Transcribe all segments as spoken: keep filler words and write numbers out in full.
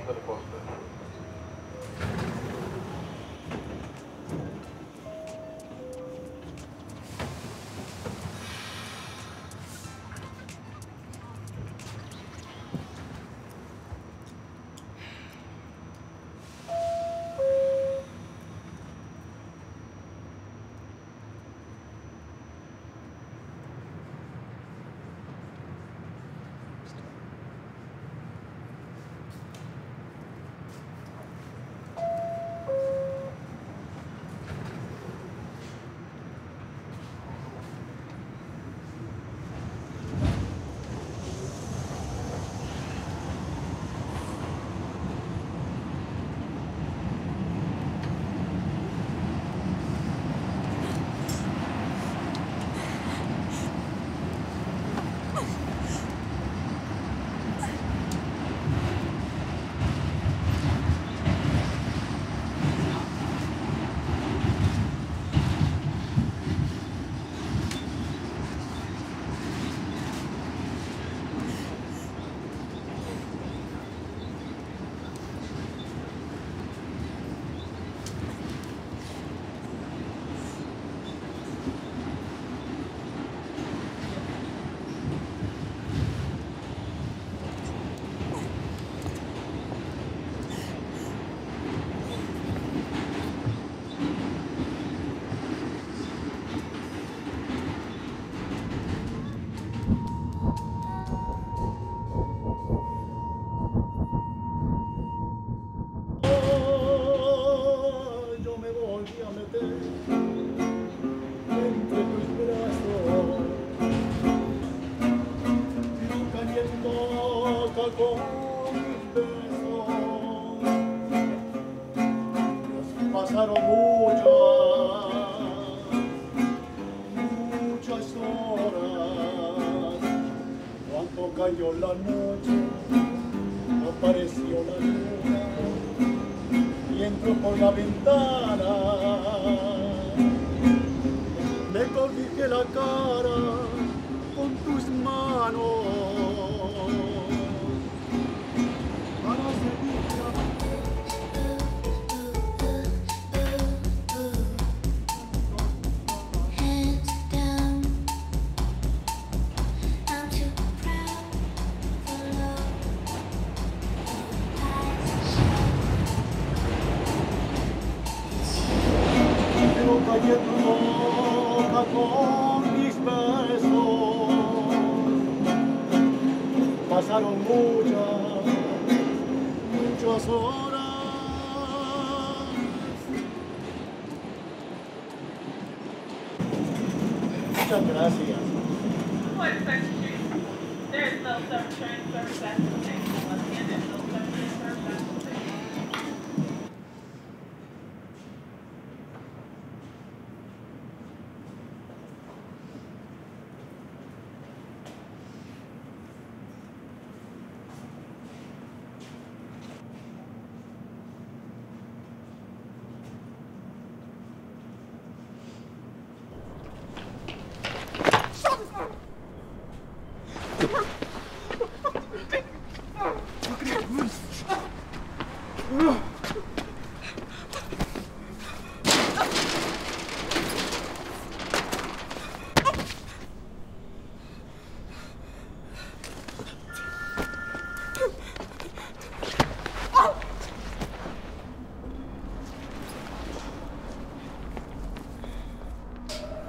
medical hospital. Cayó la noche, apareció la luna y entró por la ventana. Me cobijé la cara con tus manos para seguir la vida. Pasaron muchas, muchas horas. Muchas gracias.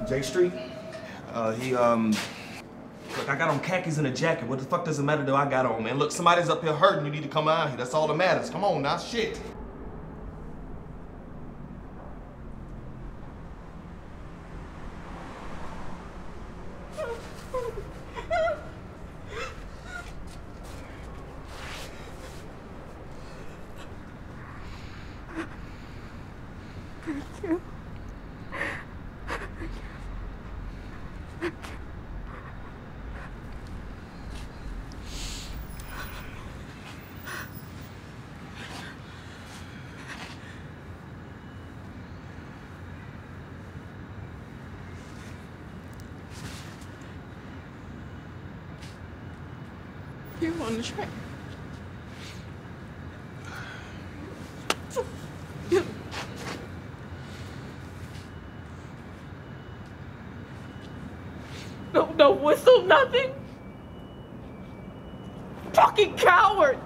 J Street, uh, he, um, look, I got on khakis and a jacket. What the fuck does it matter though I got on, man? Look, somebody's up here hurting. You need to come out here. That's all that matters. Come on now, shit. You on the train. still nothing? Fucking coward!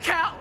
Cow-